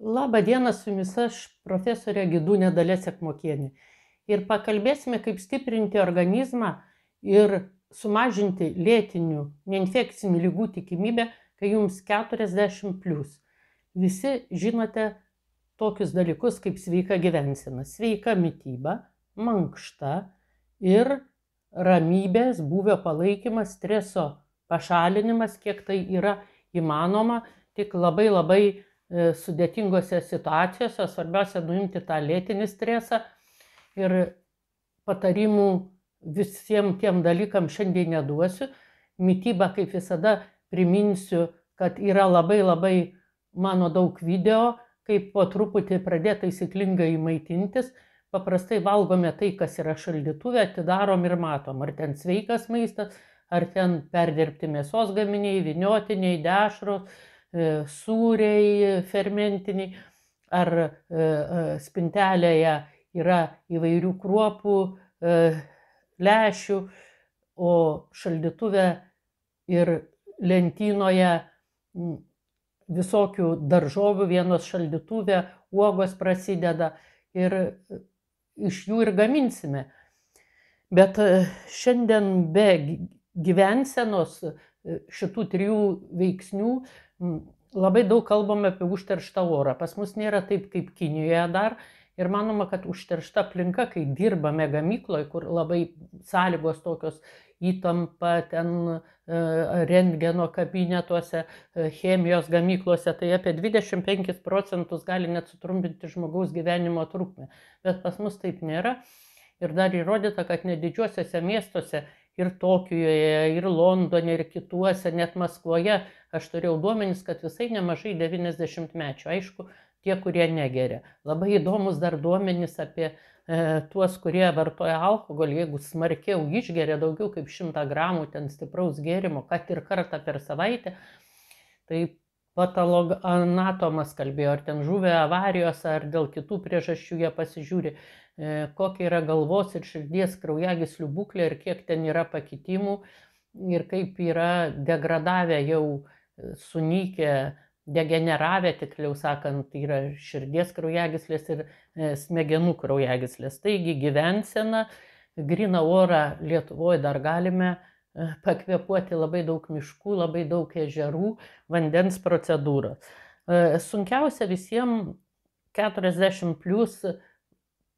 Labą dieną, su jumis aš, profesorė Gidūnė Dalia Sekmokienė. Ir pakalbėsime, kaip stiprinti organizmą ir sumažinti lėtinių, neinfekcinių lygų tikimybę, kai jums 40+. Visi žinote tokius dalykus kaip sveika gyvensena, sveika mityba, mankšta ir ramybės, būvio palaikymas, streso pašalinimas, kiek tai yra įmanoma, tik labai sudėtingose situacijose, svarbiausia nuimti tą lėtinį stresą. Ir patarimų visiems tiem dalykam šiandien neduosiu. Mitybą, kaip visada, priminsiu, kad yra labai mano daug video, kaip po truputį pradėti taisyklingai maitintis. Paprastai valgome tai, kas yra šaldytuve, atidarom ir matom, ar ten sveikas maistas, ar ten perdirbti mėsos gaminiai, vyniotiniai, dešros, sūriai fermentiniai, ar spintelėje yra įvairių kruopų, lešių, o šaldytuve ir lentynoje visokių daržovių, vienos šaldytuve, uogos prasideda ir iš jų ir gaminsime. Bet šiandien be gyvensenos šitų trijų veiksnių labai daug kalbame apie užterštą orą. Pas mus nėra taip kaip Kinijoje dar ir manoma, kad užteršta aplinka, kai dirbame gamykloje, kur labai sąlygos tokios įtampa, ten rentgeno kabinetuose, chemijos gamyklose, tai apie 25% gali net sutrumpinti žmogaus gyvenimo trukmę. Bet pas mus taip nėra ir dar įrodyta, kad ne didžiuosiuose miestuose, ir Tokijoje, ir Londone, ir kituose, net Maskvoje, aš turėjau duomenis, kad visai nemažai 90-mečių. Aišku, tie, kurie negeria. Labai įdomus dar duomenis apie tuos, kurie vartoja alkoholį, jeigu smarkiau išgeria daugiau kaip 100 gramų ten stipraus gėrimo, kad ir kartą per savaitę, tai patologanatomas kalbėjo, ar ten žuvę avarijose, ar dėl kitų priežasčių jie pasižiūri, kokia yra galvos ir širdies kraujagyslių būklė ir kiek ten yra pakitimų ir kaip yra degradavę, jau sunykę, degeneravę, tikliau sakant, yra širdies kraujagyslės ir smegenų kraujagyslės. Taigi gyvensena, gryną orą Lietuvoje dar galime pakvėpuoti, labai daug miškų, labai daug ežerų, vandens procedūros. Sunkiausia visiems 40+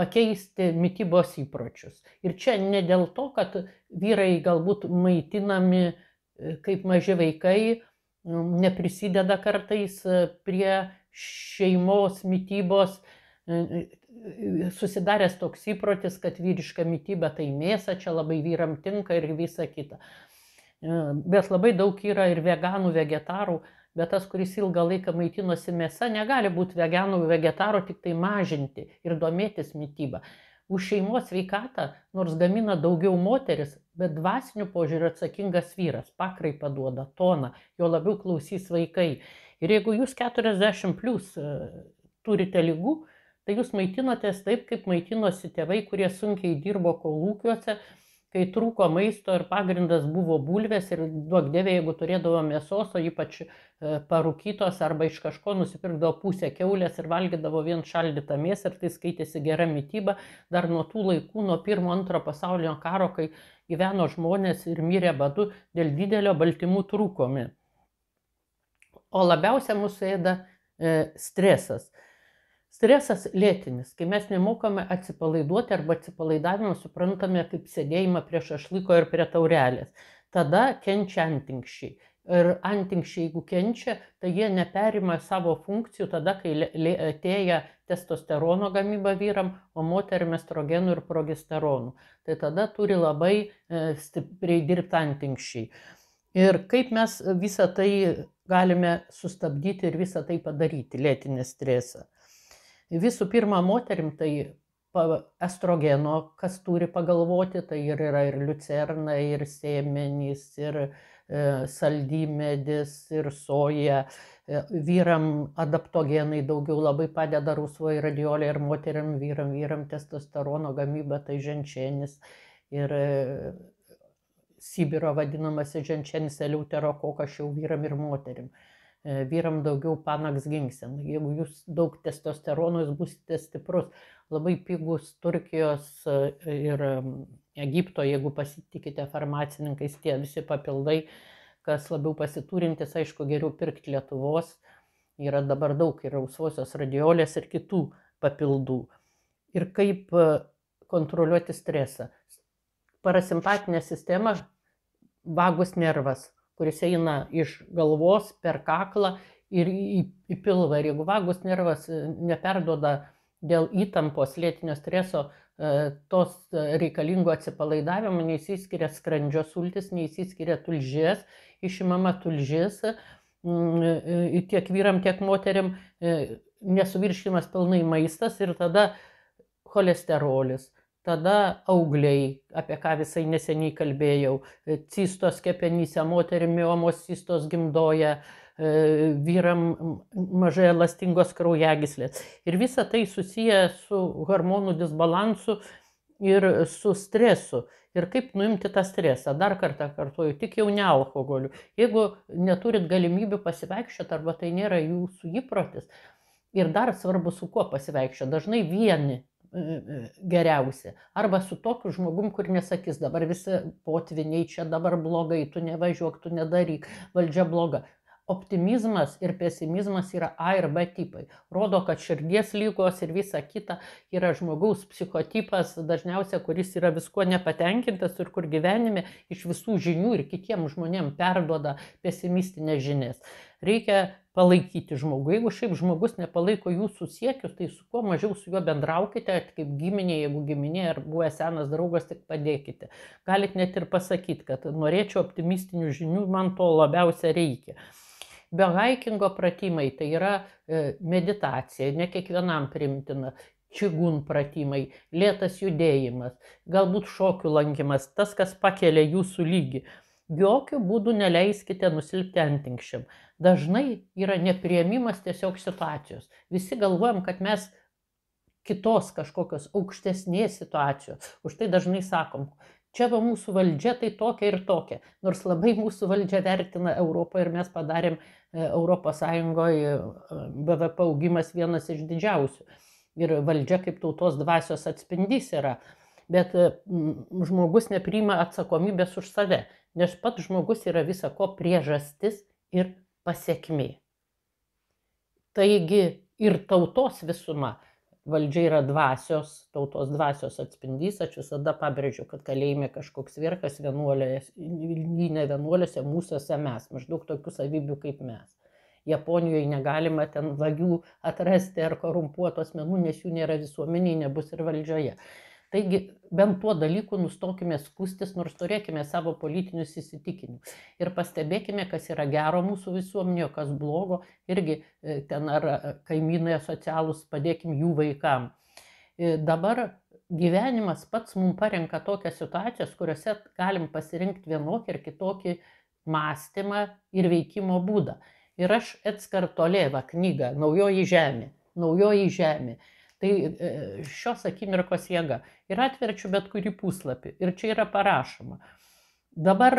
pakeisti mitybos įpročius. Ir čia ne dėl to, kad vyrai galbūt maitinami kaip maži vaikai, neprisideda kartais prie šeimos mitybos, susidaręs toks įprotis, kad vyriška mityba tai mėsa, čia labai vyram tinka ir visa kita. Bet labai daug yra ir veganų, vegetarų, bet tas, kuris ilgą laiką maitinosi mėsa, negali būti veganų, vegetarų, tik tai mažinti ir domėtis mitybą. Už šeimos sveikatą nors gamina daugiau moteris, bet dvasiniu požiūriu atsakingas vyras, pakraipą duoda, toną, jo labiau klausys vaikai. Ir jeigu jūs 40+ turite ligų, tai jūs maitinatės taip, kaip maitinosi tėvai, kurie sunkiai dirbo kolūkiuose, kai trūko maisto ir pagrindas buvo bulvės ir duok dieve, jeigu turėdavo mėsos, o ypač parūkytos arba iš kažko nusipirkdavo pusę kiaulės ir valgydavo vien šaldytą mėsą ir tai skaitėsi gera mityba. Dar nuo tų laikų, nuo pirmo-antro pasaulinio karo, kai gyveno žmonės ir mirė badu dėl didelio baltymų trūkomi. O labiausia mūsų ėda stresas. Stresas lėtinis, kai mes nemokame atsipalaiduoti arba atsipalaidavimą suprantame kaip sėdėjimą prie šašlyko ir prie taurelės. Tada kenčia antinkščiai. Ir antinkščiai, jeigu kenčia, tai jie neperima savo funkcijų tada, kai atėja testosterono gamyba vyram, o moterim estrogenų ir progesteronų. Tai tada turi labai stipriai dirbti antinkščiai. Ir kaip mes visą tai galime sustabdyti ir visą tai padaryti, lėtinį stresą. Visų pirma, moterim tai estrogeno, kas turi pagalvoti, tai yra ir liucerna, ir sėmenys, ir saldymedis, ir soja. Vyram adaptogenai daugiau labai padeda, rausvoji radiolė, ir moteriam vyram testosterono gamyba, tai ženčienis ir Sibiro vadinamas ženčienis eleuterokokas, jau vyram ir moterim. vyram daugiau Panaks Ginseng. Jeigu jūs daug testosterono, jūs būsite stiprus. Labai pigus Turkijos ir Egipto, jeigu pasitikite farmacininkais, tie visi papildai, kas labiau pasiturintis, aišku, geriau pirkti Lietuvos. Yra dabar daug ir rausvosios radiolės ir kitų papildų. Ir kaip kontroliuoti stresą. Parasimpatinė sistema, vagus nervas, kuris eina iš galvos per kaklą ir į pilvą. Ir jeigu vagus nervas neperduoda dėl įtampos, lėtinio streso, tos reikalingo atsipalaidavimo, neįsiskiria skrandžio sultis, neįsiskiria tulžies, išimama tulžis, tiek vyram, tiek moteriam nesuvirškimas pilnai maistas ir tada cholesterolis, tada augliai, apie ką visai neseniai kalbėjau, cistos kepenyse, moterim miomos cistos gimdoja, vyram mažai elastingos kraujagyslės. Ir visa tai susiję su hormonų disbalansu ir su stresu. Ir kaip nuimti tą stresą. Dar kartą kartuoju, tik jau ne alkoholiu. Jeigu neturit galimybių pasivaikščioti arba tai nėra jūsų įprotis. Ir dar svarbu, su kuo pasivaikščioti. Dažnai vieni geriausia. Arba su tokiu žmogum, kur nesakys, dabar visi potviniai, čia dabar blogai, tu nevažiuok, tu nedaryk, valdžia bloga. Optimizmas ir pesimizmas yra A ir B tipai. Rodo, kad širdies lygos ir visa kita yra žmogaus psichotipas, dažniausia, kuris yra viskuo nepatenkintas ir kur gyvenime iš visų žinių ir kitiem žmonėm perduoda pesimistinės žinias. Reikia palaikyti žmogų. Jeigu šiaip žmogus nepalaiko jūsų siekius, tai su kuo mažiau su juo bendraukite, kaip giminė, jeigu giminė ar buvęs senas draugas, tik padėkite. Galit net ir pasakyti, kad norėčiau optimistinių žinių, man to labiausia reikia. Biohaikingo pratimai, tai yra meditacija, ne kiekvienam primtina. Čigun pratimai, lėtas judėjimas, galbūt šokių lankymas, tas, kas pakelia jūsų lygį. Jokių būdų neleiskite nusilpti antinkščiam. Dažnai yra nepriėmimas tiesiog situacijos. Visi galvojam, kad mes kitos kažkokios aukštesnės situacijos. Už tai dažnai sakom, čia va mūsų valdžia tai tokia ir tokia. Nors labai mūsų valdžia vertina Europą ir mes padarėm ES BVP augimas vienas iš didžiausių. Ir valdžia kaip tautos dvasios atspindys yra. Bet žmogus nepriima atsakomybės už save. Nes pats žmogus yra visa ko priežastis ir pasekmė. Taigi ir tautos visuma, valdžia yra dvasios, tautos dvasios atspindys, aš visada pabrėžiu, kad kalėjime kažkoks verkas vienuolėse, mūsose mes, maždaug tokių savybių kaip mes. Japonijoje negalima ten vagių atrasti ar korumpuotų asmenų, nes jų nėra visuomeniai, nebus ir valdžioje. Taigi, bent tuo dalyku nustokime skustis, nors turėkime savo politinius įsitikinimus. Ir pastebėkime, kas yra gero mūsų visuomenėje, kas blogo. Irgi ten ar kaimynai socialūs, padėkim jų vaikam. Dabar gyvenimas pats mums parenka tokias situacijas, kuriuose galim pasirinkti vienokį ir kitokį mąstymą ir veikimo būdą. Ir aš Eckhart Tolle knygą Naujoji Žemė. Naujoji Žemė. Tai šios akimirkos jėga. Ir atverčiu bet kurį puslapį. Ir čia yra parašoma. Dabar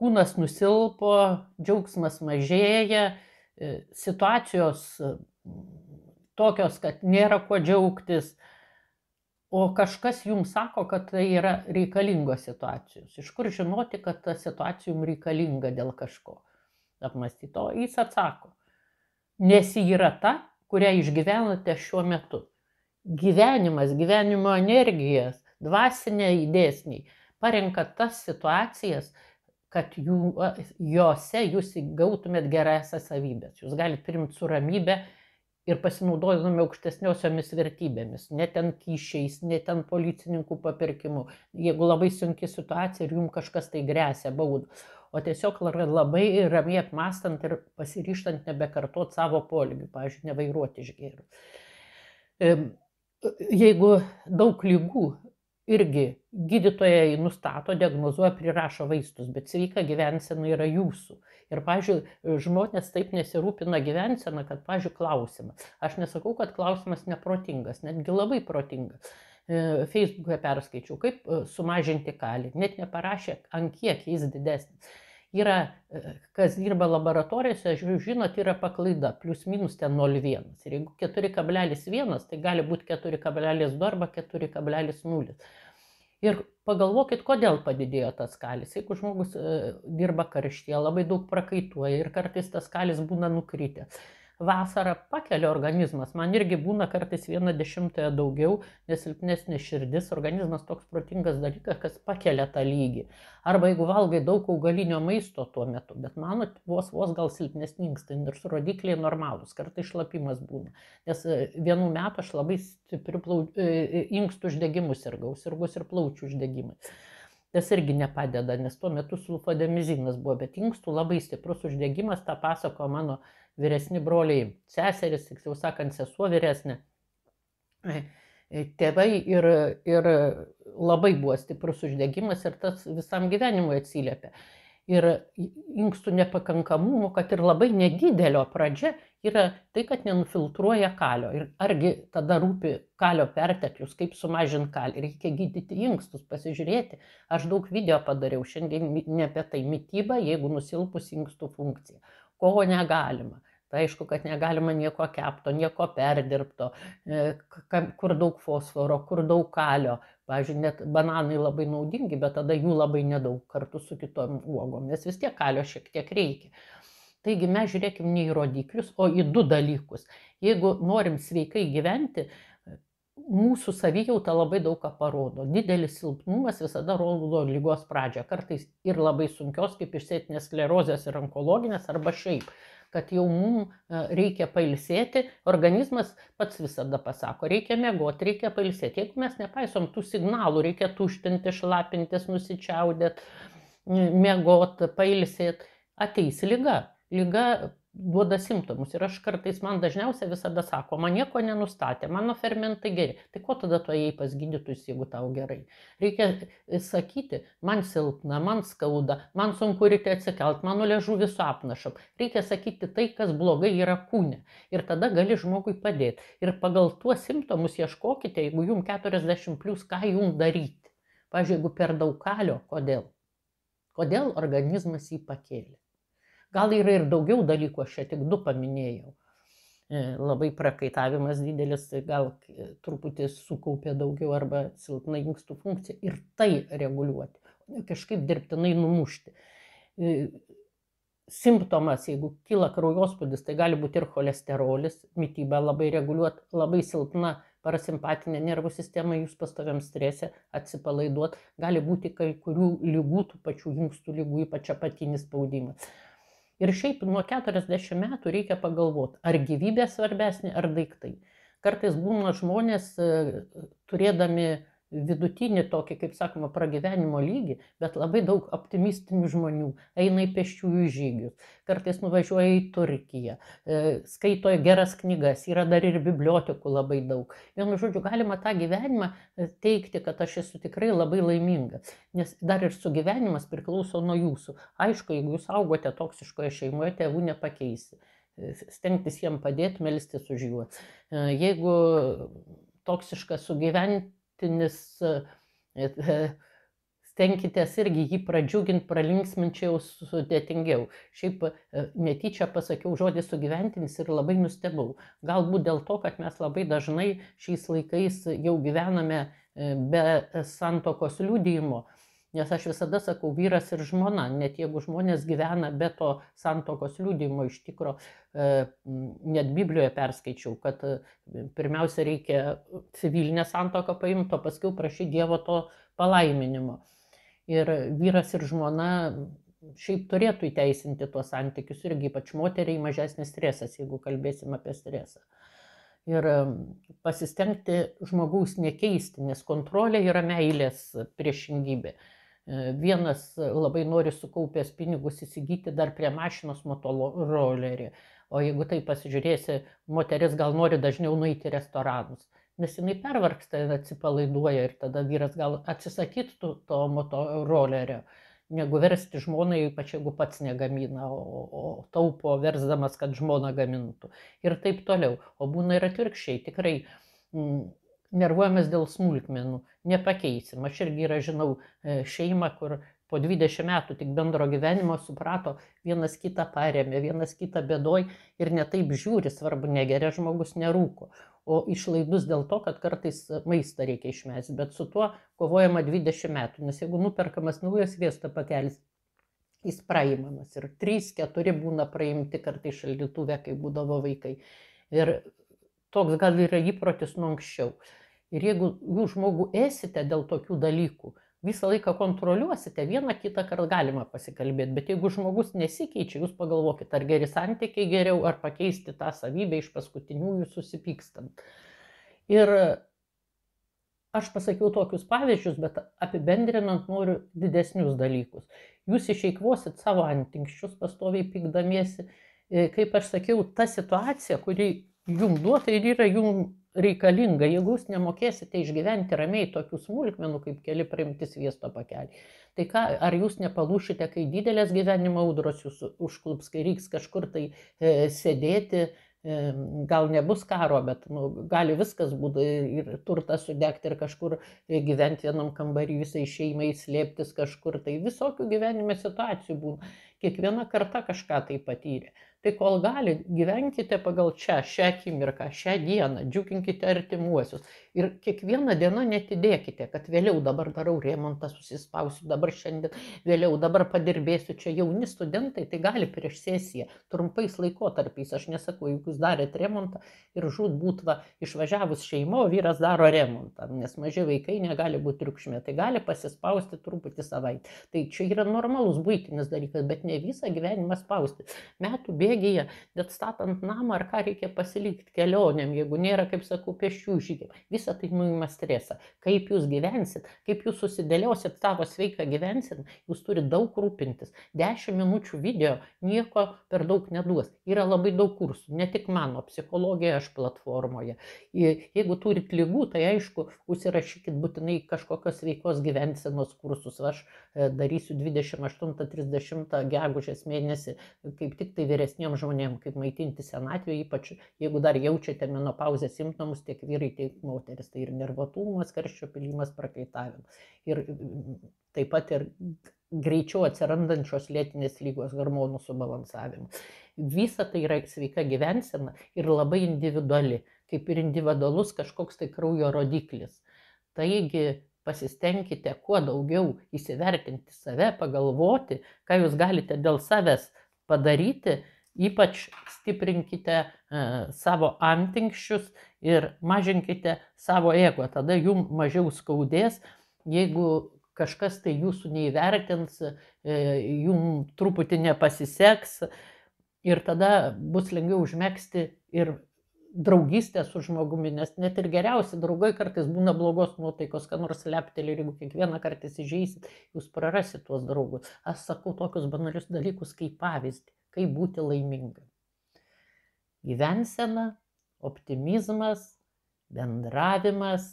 kūnas nusilpo, džiaugsmas mažėja, situacijos tokios, kad nėra kuo džiaugtis. O kažkas jums sako, kad tai yra reikalingos situacijos. Iš kur žinoti, kad ta situacija jums reikalinga dėl kažko? Apmąstyti. O jis atsako. Nes ji yra ta, kurią išgyvenate šiuo metu. Gyvenimas, gyvenimo energijas, dvasiniai dėsniai parenka tas situacijas, kad jose jūs įgautumėt gerąsias savybės. Jūs galite priimti su ramybe ir pasinaudodami aukštesniosiomis vertybėmis. Ne ten kyšiais, ne ten policininkų papirkimu. Jeigu labai sunki situacija ir jums kažkas tai gresia, bauda. O tiesiog labai ramiai apmąstant ir pasiryštant nebekartuoti savo poelgių, pavyzdžiui, nevairuoti išgėrus. Jeigu daug ligų irgi gydytojai nustato, diagnozuoja, prirašo vaistus, bet sveika gyvensena yra jūsų. Ir, pavyzdžiui, žmonės taip nesirūpina gyvensena, kad, pavyzdžiui, klausimas. Aš nesakau, kad klausimas neprotingas, netgi labai protingas. Facebook'e perskaičiau, kaip sumažinti kalį. Net neparašė, ant kiek jis didesnis. yra, kas dirba laboratorijose, žinot, yra paklaida, plus minus ten 0,1. Ir jeigu 4,1, tai gali būti 4,2 arba 4,0. Ir pagalvokit, kodėl padidėjo tas kalis. Jeigu žmogus dirba karštyje, labai daug prakaituoja ir kartais tas kalis būna nukritę. Vasarą pakelia organizmas, man irgi būna kartais 1/10 daugiau, nes silpnesnė širdis, organizmas toks protingas dalykas, kas pakelia tą lygį. Arba jeigu valgai daug augalinio maisto tuo metu, bet mano vos gal silpnesni instinktai, nors rodikliai normalūs, kartais šlapimas būna. Nes vienu metu aš labai stipriu inkstų uždegimus sirgus ir plaučių uždegimais. Tas irgi nepadeda, nes tuo metu sulfademizinas buvo, bet inkstų labai stiprus uždegimas, tą pasako mano vyresni broliai, seseris, jau sakant, sesuo vyresnė, tėvai ir labai buvo stiprus uždegimas ir tas visam gyvenimui atsiliepia. Ir inkstų nepakankamumo, kad ir labai nedidelio pradžia yra tai, kad nenufiltruoja kalio. Ir argi tada rūpi kalio perteklius, kaip sumažinti kalį. Reikia gydyti inkstus, pasižiūrėti. Aš daug video padariau šiandien ne apie tai, mitybą, jeigu nusilpus inkstų funkcija. Ko negalima. Tai aišku, kad negalima nieko kepto, nieko perdirbto, kur daug fosforo, kur daug kalio. Pavyzdžiui, net bananai labai naudingi, bet tada jų labai nedaug kartu su kitom uogom, nes vis tiek kalio šiek tiek reikia. Taigi mes žiūrėkime ne į rodiklius, o į du dalykus. Jeigu norim sveikai gyventi, mūsų savijauta labai daug ką parodo. Didelis silpnumas visada rodo lygos pradžią, kartais ir labai sunkios, kaip išsėtinės sklerozės ir onkologinės, arba šiaip, kad jau mums reikia pailsėti, organizmas pats visada pasako, reikia miegoti, reikia pailsėti. Jeigu mes nepaisom tų signalų, reikia tuštinti, šlapintis, nusičiaudėti, miegoti, pailsėti, ateis liga. Liga duoda simptomus ir aš kartais, man dažniausiai visada sako, man nieko nenustatė, mano fermentai geri. Tai ko tada tu ėjai pas gydytojus, jeigu tau gerai? Reikia sakyti, man silpna, man skauda, man sunku ryte atsikelt, mano liežuvis su apnašom. Reikia sakyti tai, kas blogai yra kūne ir tada gali žmogui padėti. Ir pagal tuos simptomus ieškokite, jeigu jums 40+, ką jums daryti. Pavyzdžiui, jeigu per daug kalio, kodėl? Kodėl organizmas jį pakėlė? Gal yra ir daugiau dalykų, aš čia tik 2 paminėjau. Labai prakaitavimas didelis, gal truputį sukaupė daugiau arba silpna inkstų funkcija ir tai reguliuoti, kažkaip dirbtinai numušti. Simptomas, jeigu kyla kraujospūdis, tai gali būti ir cholesterolis, mityba labai reguliuoti, labai silpna parasimpatinė nervų sistema, jūs pastoviam strese, atsipalaiduot, gali būti kai kurių lygų, tų pačių inkstų lygų, ypač apatinis spaudimas. Ir šiaip nuo 40 metų reikia pagalvoti, ar gyvybė svarbesnė, ar daiktai. Kartais būna žmonės, turėdami vidutinį tokį, kaip sakoma, pragyvenimo lygį, bet labai daug optimistinių žmonių, eina į pėsčiųjų žygius, kartais nuvažiuoja į Turkiją, skaito geras knygas, yra dar ir bibliotekų labai daug. Vienu žodžiu, galima tą gyvenimą teikti, kad aš esu tikrai labai laimingas, nes dar ir sugyvenimas priklauso nuo jūsų. Aišku, jeigu jūs augote toksiškoje šeimoje, tėvų nepakeisi. Stengtis jiem padėti, melstis už juos. Jeigu toksiška sugyventi, stenkitės irgi jį pradžiuginti, pralinksminti, jau sudėtingiau. Šiaip netyčia pasakiau žodį sugyventinis ir labai nustebau. Galbūt dėl to, kad mes labai dažnai šiais laikais jau gyvename be santokos liudijimo, nes aš visada sakau vyras ir žmona, net jeigu žmonės gyvena be to santokos liudijimo, iš tikro net Biblijoje perskaičiau, kad pirmiausia reikia civilinę santoką paimti, o paskui prašyti Dievo to palaiminimo. Ir vyras ir žmona šiaip turėtų įteisinti tuos santykius irgi, ypač moteriai mažesnis stresas, jeigu kalbėsim apie stresą. Ir pasistengti žmogaus nekeisti, nes kontrolė yra meilės priešingybė. Vienas labai nori sukaupęs pinigus įsigyti dar prie mašinos motorolerį, o jeigu tai pasižiūrėsi, moteris gal nori dažniau nueiti į restoranus, nes jinai pervargsta ir atsipalaiduoja ir tada vyras gal atsisakytų to motorolerio, negu versti žmonai, ypač jeigu pats negamina, o taupo versdamas, kad žmona gamintų. Ir taip toliau. O būna ir atvirkščiai, tikrai nervuojamės dėl smulkmenų, nepakeisim. Aš irgi žinau šeimą, kur po 20 metų tik bendro gyvenimo suprato, vienas kitą paremė, vienas kitą bėdoj ir netaip žiūri, svarbu, negeria žmogus, nerūko. O išlaidus dėl to, kad kartais maistą reikia išmesti, bet su tuo kovojama 20 metų, nes jeigu nuperkamas naujas sviesto pakelis, jis praimamas ir 3-4 būna praimti kartai šaldytuve, kai būdavo vaikai. Ir toks gal yra įprotis nuo anksčiau. Ir jeigu jūs žmogų esite dėl tokių dalykų, visą laiką kontroliuosite, vieną kitą kartą galima pasikalbėti, bet jeigu žmogus nesikeičia, jūs pagalvokite, ar geri santykiai geriau, ar pakeisti tą savybę iš paskutiniųjų susipykstant. Ir aš pasakiau tokius pavyzdžius, bet apibendrinant noriu didesnius dalykus. Jūs išeikvosit savo antinkščius pastoviai pykdamiesi. Kaip aš sakiau, ta situacija, kuri jums duota ir yra jums reikalinga, jeigu jūs nemokėsite išgyventi ramiai tokių smulkmenų, kaip keli priimti sviesto pakelį. Tai ką, ar jūs nepalūšite, kai didelės gyvenimo audros jūs užklups, kai reiks kažkur tai sėdėti, gal nebus karo, bet gali viskas būti ir turtas sudegti, ir kažkur gyventi vienam kambarį, visai šeimai slėptis kažkur, tai visokių gyvenime situacijų būna. Kiekviena karta kažką tai patyrė. Tai kol gali, gyvenkite pagal šią akimirką, šią dieną, džiuginkite artimuosius. Ir kiekvieną dieną netidėkite, kad vėliau dabar darau remontą, susispausiu, dabar šiandien, vėliau dabar padirbėsiu. Čia jauni studentai, tai gali prieš sesiją, trumpais laikotarpiais, aš nesakau, juk jūs darėt remontą ir žūtbūt išvažiavus šeimo, vyras daro remontą, nes maži vaikai negali būti triukšmė, tai gali pasispausti truputį savaitę. Tai čia yra normalus buitinis dalykas, bet ne visą gyvenimą spausti. Metų bėgyje, net statant namą ar ką reikia pasilikti kelionėm, jeigu nėra, kaip sakau, pėsčių žygiai. Visa tai nuima stresą. Kaip jūs gyvensit, kaip jūs susidėliosit savo sveiką gyvensit, jūs turite daug rūpintis. 10 minučių video nieko per daug neduos. Yra labai daug kursų, ne tik mano, psichologija aš platformoje. Jeigu turit ligų, tai aišku, užsirašykit būtinai kažkokios sveikos gyvensenos kursus. Aš darysiu 28-30 gegužės mėnesį, kaip tik tai vyresniems žmonėms, kaip maitinti senatvėje, ypač jeigu dar jaučiate menopauzės simptomus, tiek vyrai, tiek moteris, tai ir nervotumas, karščio pilimas, prakaitavimas. Ir taip pat ir greičiau atsirandančios lėtinės lygos hormonų subalansavimu. Visa tai yra sveika gyvensena ir labai individuali, kaip ir individualus kažkoks tai kraujo rodiklis. Taigi, pasistengkite kuo daugiau įsivertinti save, pagalvoti, ką jūs galite dėl savęs padaryti, ypač stiprinkite savo antinkščius ir mažinkite savo ego, tada jums mažiau skaudės, jeigu kažkas tai jūsų neįvertins, jums truputį nepasiseks ir tada bus lengviau užmegzti ir draugystę su žmogumi, nes net ir geriausi draugai kartais būna blogos nuotaikos, ką nors leptelį, ir jeigu kiekvieną kartą įsižeisit, jūs prarasit tuos draugus. Aš sakau tokius banalius dalykus kaip pavyzdį, kaip būti laimingam. Gyvensena, optimizmas, bendravimas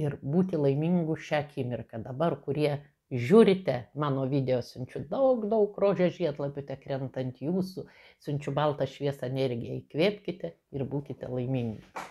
ir būti laimingu šią akimirką. Dabar, kurie žiūrite mano video, siunčiu daug rožės žiedlapių krenta ant jūsų, siunčiu baltą šviesą energiją, įkvėpkite ir būkite laimingi.